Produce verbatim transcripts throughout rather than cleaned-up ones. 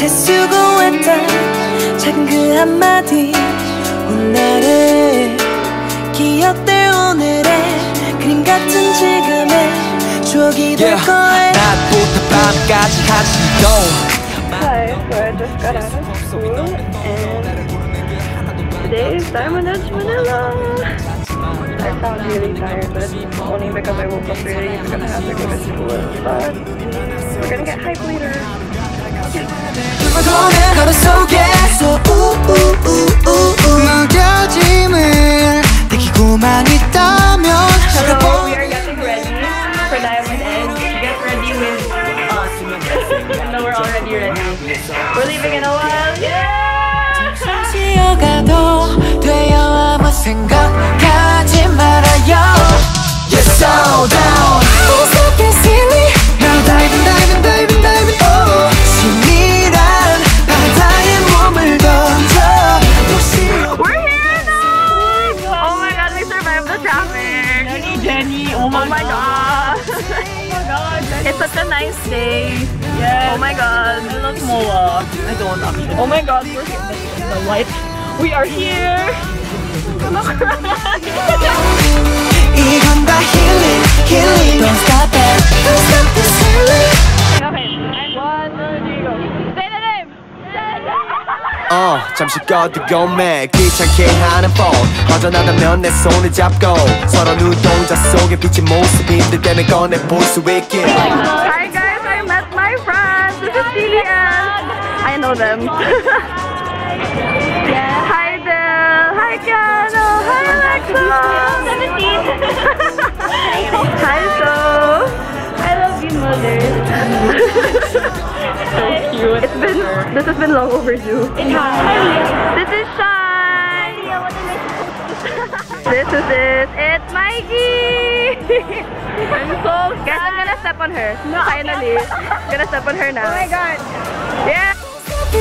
재수고 왔던 작은 그 한마디 오늘의 기억들 오늘의 그림 같은 지금의 추억이 될 거예요. 낮부터 밤까지 하시고. Hi, I just got out of school and today is Diamond Edge Manila. I sound really tired, but it's only because I woke up early and we're gonna have to go to school. But we're gonna get hype later. So we are getting ready for Diamond Edge. Get ready with us. No, we're already ready. We're leaving in a while. Yeah! You're so down. It's like you see me. Now diving, diving, diving, diving. Oh, 신이란 바다에 몸을 던져. We're here now. Oh my god, we survived the traffic. Jenny, Jenny. Oh my, oh my god. god. Oh my god. It's such a nice day. Yeah. Oh my god. I love Moa. I don't love you. Oh my god, we're here. The light. We are here. I'm not crying. Even by healing, healing. Don't stop it. Don't stop the silence. Okay, I'm one, two, three. Say the name. Oh, 잠시 꺼두고 매 귀찮게 하는 법 허전하다면 내 손을 잡고 서로 눈동자 속에 비친 모습 힘들 때면 꺼내볼 수 있게. Hi guys, I met my friends. This is Lia Nuñez. I know them. Yeah. Hi Del. Hi Kiano. Hi Alexa. Hi, so I love you, mother. So cute. It's been this has been long overdue. Hi. This is Shai. This is it. It's Mikey. I'm so sad. Guys, I'm gonna step on her. No, finally, I'm gonna step on her now. Oh my god. Yeah. Yes. How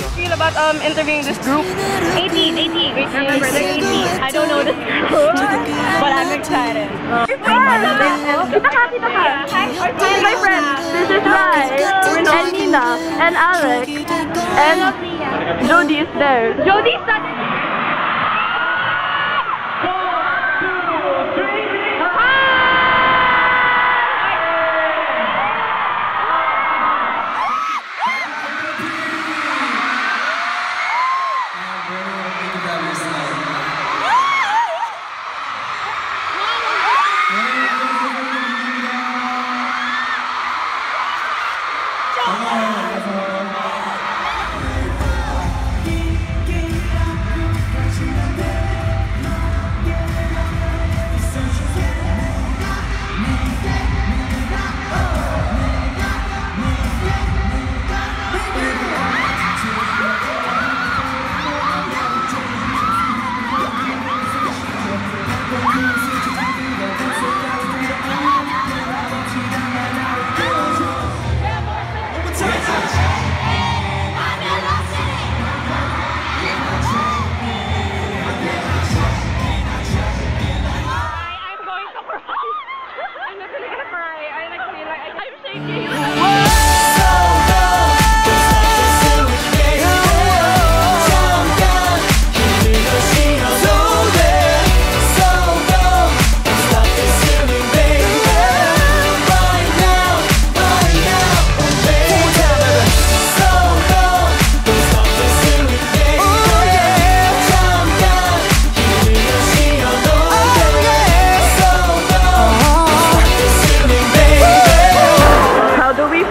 do you feel about um interviewing this group? eighteen, eighteen. Remember, they're eighteen. I don't know this group, but I'm excited. Uh, Wait, kita ka, kita ka. Hi, my friends. This is Rai, and Nina, and Alex, and Jody is there. Jody is there.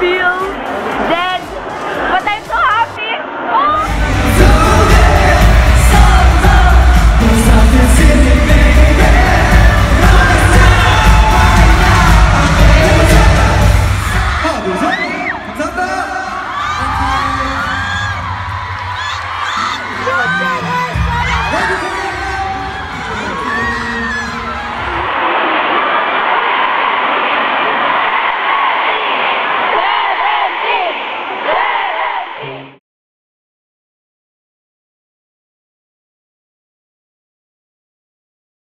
Feel